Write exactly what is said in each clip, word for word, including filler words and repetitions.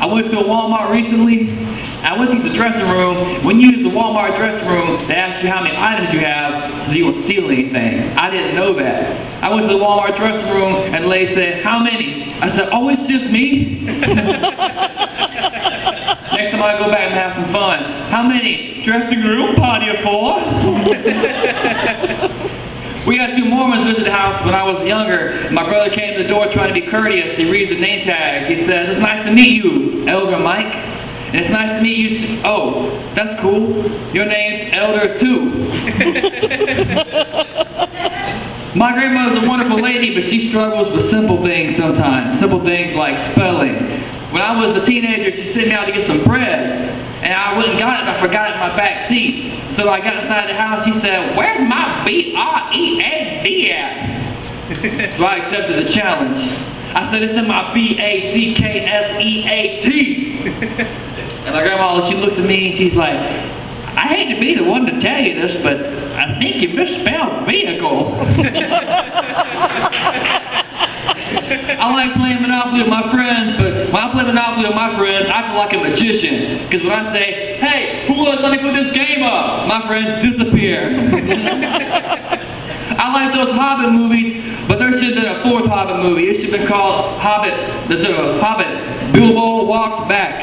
I went to a Walmart recently. I went to the dressing room. When you use the Walmart dressing room, they ask you how many items you have, so you won't steal anything. I didn't know that. I went to the Walmart dressing room, and the lady said, "How many?" I said, "Oh, it's just me." Next time I go back and have some fun. How many? Dressing room party of four. We had two Mormons visit the house when I was younger. My brother came to the door trying to be courteous. He reads the name tags. He says, "It's nice to meet you, Elder Mike." And "It's nice to meet you too." "Oh, that's cool. Your name's Elder too." My grandmother's a wonderful lady, but she struggles with simple things sometimes. Simple things like spelling. When I was a teenager, she sent me out to get some bread. And I went and got it, and I forgot it in my back seat. So I got inside the house, she said, "Where's my B R E A D at?" So I accepted the challenge. I said, "It's in my B A C K S E A T. And my grandma, she looks at me, and she's like, "I hate to be the one to tell you this, but I think you misspelled vehicle." I like playing Monopoly with my friends, but when I play Monopoly with my friends, I feel like a magician. Because when I say, "Hey, who wants to put this game up?" my friends disappear. I like those Hobbit movies, but there should have been a fourth Hobbit movie. It should have been called Hobbit, the sort of Hobbit, Bilbo Walks Back.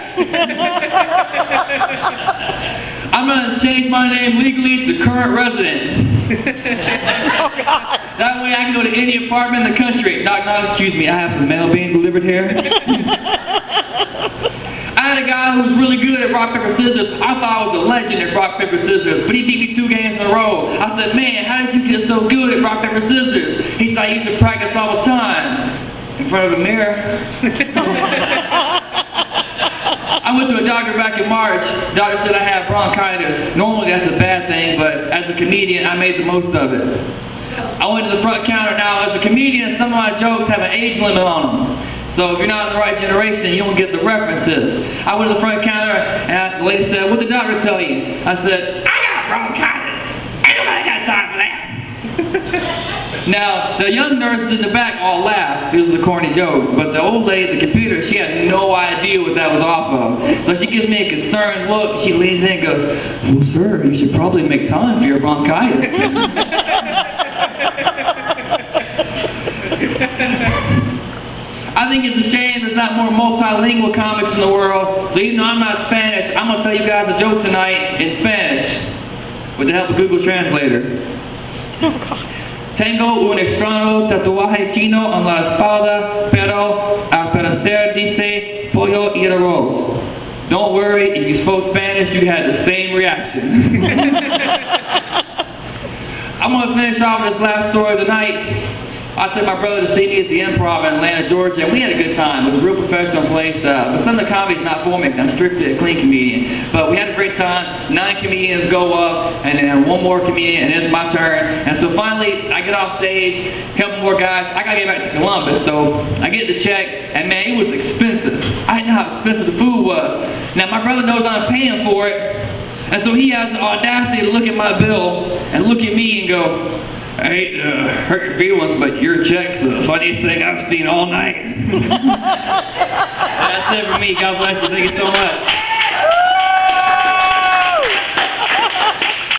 I'm going to change my name legally to current resident. That way I can go to any apartment in the country. Knock, knock, excuse me, I have some mail being delivered here. I had a guy who was really good at rock, paper, scissors. I thought I was a legend at rock, paper, scissors, but he beat me two games in a row. I said, "Man, how did you get so good at rock, paper, scissors?" He said, "I used to practice all the time." In front of a mirror. I went to a doctor back in March. The doctor said I had bronchitis. Normally that's a bad thing, but as a comedian, I made the most of it. I went to the front counter. Now, as a comedian, some of my jokes have an age limit on them. So if you're not in the right generation, you don't get the references. I went to the front counter, and the lady said, "What did the doctor tell you?" I said, "I got bronchitis. Ain't nobody got time for that." Now, the young nurses in the back all laughed. This was a corny joke. But the old lady at the computer, she had no idea what that was off of. So she gives me a concerned look. She leans in and goes, "Well, sir, you should probably make time for your bronchitis." I think it's a shame there's not more multilingual comics in the world, so even though I'm not Spanish, I'm going to tell you guys a joke tonight in Spanish with the help of Google Translator. Oh, God. Tengo un extraño tatuaje chino en la espalda, pero al parecer dice pollo y arroz. Don't worry, if you spoke Spanish, you had the same reaction. I'm going to finish off this last story tonight. I took my brother to see me at the Improv in Atlanta, Georgia, and we had a good time. It was a real professional place, uh, but some of the comedy's not for me, because I'm strictly a clean comedian. But we had a great time. Nine comedians go up, and then one more comedian, and it's my turn. And so finally, I get off stage, a couple more guys. I gotta get back to Columbus, so I get the check, and man, it was expensive. I didn't know how expensive the food was. Now, my brother knows I'm paying for it, and so he has the audacity to look at my bill and look at me and go, "I hate to hurt your feelings, but your check's the funniest thing I've seen all night." That's it for me. God bless you. Thank you so much.